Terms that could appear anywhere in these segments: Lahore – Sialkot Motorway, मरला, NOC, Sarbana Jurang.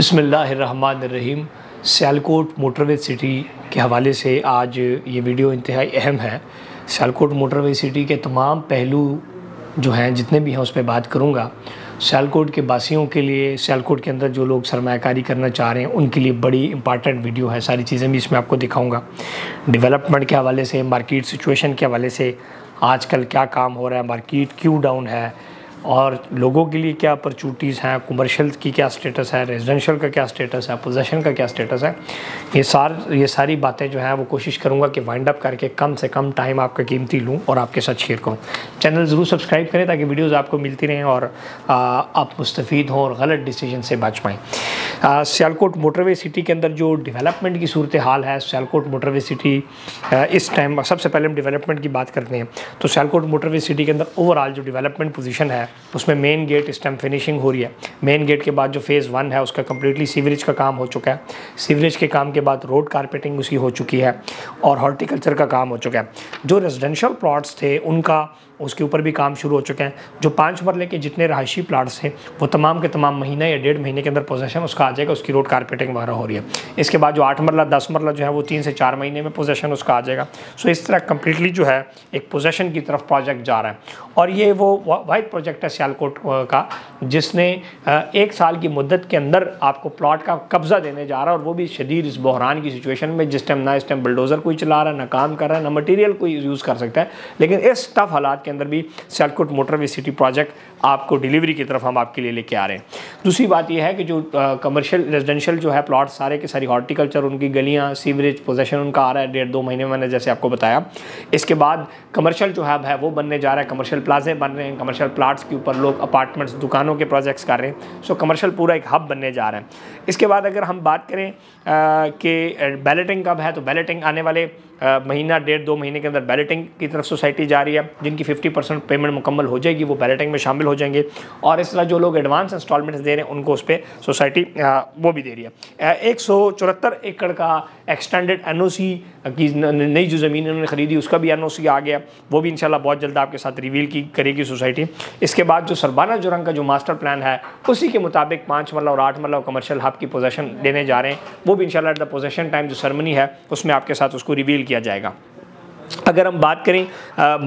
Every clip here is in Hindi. बिस्मिल्लाहिर्रहमानिर्रहीम। सियालकोट मोटरवे सिटी के हवाले से आज ये वीडियो इंतहाई अहम है। सियालकोट मोटरवे सिटी के तमाम पहलू जो हैं जितने भी हैं उस पर बात करूँगा। सियालकोट के बासियों के लिए, सियालकोट के अंदर जो लोग सरमायाकारी करना चाह रहे हैं उनके लिए बड़ी इंपॉर्टेंट वीडियो है। सारी चीज़ें भी इसमें आपको दिखाऊँगा, डेवलपमेंट के हवाले से, मार्केट सिचुएशन के हवाले से, आजकल क्या काम हो रहा है, मार्केट क्यों डाउन है और लोगों के लिए क्या अपॉर्चुनिटीज़ हैं, कमर्शियल की क्या स्टेटस है, रेजिडेंशियल का क्या स्टेटस है, पोजेशन का क्या स्टेटस है। ये सारी बातें जो हैं वो कोशिश करूँगा कि वाइंड अप करके कम से कम टाइम आपका कीमती लूँ और आपके साथ शेयर करूँ। चैनल ज़रूर सब्सक्राइब करें ताकि वीडियोस आपको मिलती रहें और आप मुस्तफ़ीद हों और गलत डिसीजन से बच पाएँ। सियालकोट मोटरवे सिटी के अंदर जो डेवलपमेंट की सूरत हाल है, सियालकोट मोटरवे सिटी इस टाइम, सबसे पहले हम डेवलपमेंट की बात करते हैं तो सियालकोट मोटरवे सिटी के अंदर ओवरऑल जो डेवलपमेंट पोजीशन है उसमें मेन गेट इस टाइम फिनिशिंग हो रही है। मेन गेट के बाद जो फेज़ 1 है उसका कम्प्लीटली सीवरेज का काम हो चुका है। सीवरेज के काम के बाद रोड कारपेटिंग उसकी हो चुकी है और हॉर्टिकल्चर का काम हो चुका है। जो रेजिडेंशियल प्लॉट्स थे उनका उसके ऊपर भी काम शुरू हो चुके हैं। जो 5 मरले के जितने रहायशी प्लाट्स हैं वो तमाम के तमाम महीना या 1.5 महीने के अंदर पोजेशन उसका आ जाएगा, उसकी रोड कारपेटिंग वगैरह हो रही है। इसके बाद जो 8 मरला 10 मरला जो है वो 3 से 4 महीने में पोजेशन उसका आ जाएगा। सो इस तरह कम्प्लीटली जो है एक पोजेशन की तरफ प्रोजेक्ट जा रहा है और ये वो वाइड प्रोजेक्ट है सियालकोट का जिसने 1 साल की मुद्दत के अंदर आपको प्लाट का कब्जा देने जा रहा है और वो भी शदीद इस बहरान की सिचुएशन में जिस टाइम बुलडोज़र कोई चला रहा है, ना काम कर रहा है, ना मटीरियल कोई यूज़ कर सकता है, लेकिन इस टफ हालात अंदर भी सियालकोट मोटरवे सिटी प्रोजेक्ट आपको डिलीवरी की तरफ हम आपके लिए लेके आ रहे हैं। दूसरी बात यह है कि जो कमर्शियल रेजिडेंशियल जो है प्लॉट सारे के सारी हॉर्टिकल्चर, उनकी गलियां, सीवरेज, पोजेशन उनका आ रहा है 1.5-2 महीने में, जैसे आपको बताया। इसके बाद कमर्शियल जो हब है वो बनने जा रहा है, कमर्शियल प्लाजे बन रहे हैं, कमर्शियल प्लाट्स के ऊपर लोग अपार्टमेंट्स, दुकानों के प्रोजेक्ट्स कर रहे हैं। सो कमर्शियल पूरा एक हब बनने जा रहा है। इसके बाद अगर हम बात करें कि बैलेटिंग कब है तो बैलेटिंग आने वाले महीना 1.5-2 महीने के अंदर बैलेटिंग की तरफ सोसाइटी जा रही है। जिनकी 50% पेमेंट मुकम्मल हो जाएगी वो बैलेटिंग में शामिल हो जाएंगे और इस तरह जो लोग एडवांस इंस्टॉलमेंट्स दे रहे हैं उनको उस पर सोसाइटी वो भी दे रही है। 174 एकड़ का एक्सटेंडेड NOC की नई जो ज़मीन उन्होंने ख़रीदी उसका भी NOC आ गया, वो भी इंशाल्लाह बहुत जल्द आपके साथ रिवील की करेगी सोसाइटी। इसके बाद जो सरबाना जुरंग का जो मास्टर प्लान है उसी के मुताबिक 5 मरला और 8 मरला कमर्शियल हब की पोजेशन देने जा रहे हैं, वो भी इंशाल्लाह एट द पोजेशन टाइम जो सरमनी है उसमें आपके साथ उसको रिवील किया जाएगा। अगर हम बात करें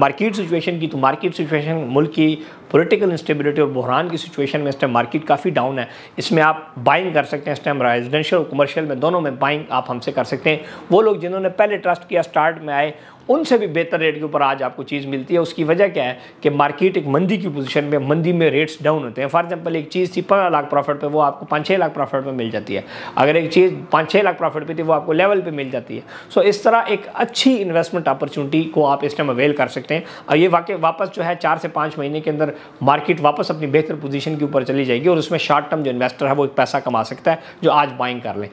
मार्केट सिचुएशन की तो मार्केट सिचुएशन मुल्क की पॉलिटिकल इंस्टेबिलिटी और बहरान की सिचुएशन में इस टाइम मार्केट काफ़ी डाउन है। इसमें आप बाइंग कर सकते हैं, इस टाइम रेजिडेंशियल और कमर्शियल में दोनों में बाइंग आप हमसे कर सकते हैं। वो लोग जिन्होंने पहले ट्रस्ट किया, स्टार्ट में आए, उनसे भी बेहतर रेट के ऊपर आज आपको चीज़ मिलती है। उसकी वजह क्या है कि मार्केट एक मंदी की पोजीशन में, मंदी में रेट्स डाउन होते हैं। फॉर एग्जांपल एक चीज़ थी 15 लाख प्रॉफिट पे, वो आपको 5-6 लाख प्रॉफिट पे मिल जाती है। अगर एक चीज़ 5-6 लाख प्रॉफिट पे थी वो आपको लेवल पे मिल जाती है। सो इस तरह एक अच्छी इन्वेस्टमेंट अपॉर्चुनिटी को आप इस टाइम अवेल कर सकते हैं और ये वाकई वापस जो है 4 से 5 महीने के अंदर मार्केट वापस अपनी बेहतर पोजीशन के ऊपर चली जाएगी और उसमें शॉर्ट टर्म जो इन्वेस्टर है वो पैसा कमा सकता है जो आज बाइंग कर लें।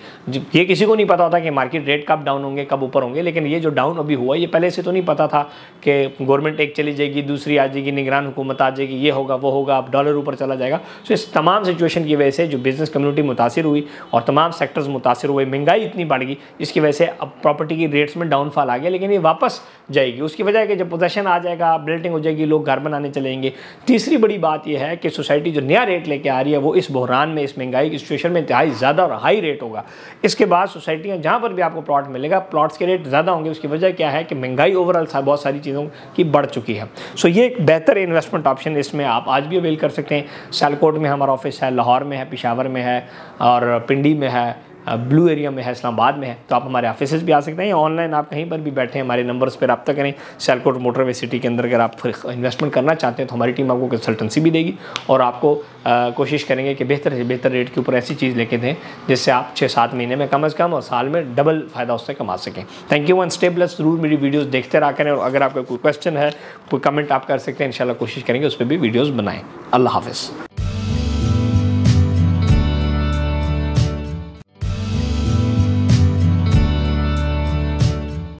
ये किसी को नहीं पता होता कि मार्केट रेट कब डाउन होंगे, कब ऊपर होंगे, लेकिन ये जो डाउन अभी हुआ ये पहले से तो नहीं पता था कि गवर्नमेंट एक चली जाएगी, दूसरी आ जाएगी, निगरान हुकूमत आ जाएगी, ये होगा वो होगा, अब डॉलर ऊपर चला जाएगा। सो इस तमाम सिचुएशन की वजह से जो बिज़नेस कम्युनिटी मुतासिर हुई और तमाम सेक्टर्स मुतासिर हुए, महंगाई इतनी बढ़ गई जिसकी वजह से अब प्रॉपर्टी की रेट्स में डाउनफॉल आ गया, लेकिन ये वापस जाएगी। उसकी वजह है कि जब पोजेशन आ जाएगा, बिल्डिंग हो जाएगी, लोग घर बनाने चलेंगे। तीसरी बड़ी बात यह है कि सोसाइटी जो नया रेट लेके आ रही है वो इस बहरान में, इस महंगाई की सिचुएशन में इंतहाई ज़्यादा और हाई रेट होगा। इसके बाद सोसाइटियाँ जहाँ पर भी आपको प्लॉट मिलेगा प्लॉट्स के रेट ज़्यादा होंगे। उसकी वजह क्या है कि महंगाई ओवरऑल बहुत सारी चीज़ों की बढ़ चुकी है। सो ये एक बेहतर इन्वेस्टमेंट ऑप्शन इसमें आप आज भी अवेल कर सकते हैं। सियालकोट में हमारा ऑफिस है, लाहौर में है, पेशावर में है और पिंडी में है, ब्लू एरिया में है, इस्लामाबाद में है। तो आप हमारे ऑफिसेज भी आ सकते हैं या ऑनलाइन आप कहीं पर भी बैठे हमारे नंबर्स पर रब्ता करें। सियालकोट मोटरवे सिटी के अंदर अगर आप इन्वेस्टमेंट करना चाहते हैं तो हमारी टीम आपको कंसल्टेंसी भी देगी और आपको कोशिश करेंगे कि बेहतर से बेहतर रेट के ऊपर ऐसी चीज़ लेके दें जिससे आप 6-7 महीने में कम अज़ कम और साल में डबल फ़ायदा उससे कमा सकें। Thank you and stay blessed. ज़रूर मेरी वीडियोज़ देखते रहा करें और अगर आपका कोई क्वेश्चन है, कोई कमेंट आप कर सकते हैं, इंशाल्लाह कोशिश करेंगे उस पर भी वीडियोज़ बनाएँ। अल्लाह हाफ़िज़।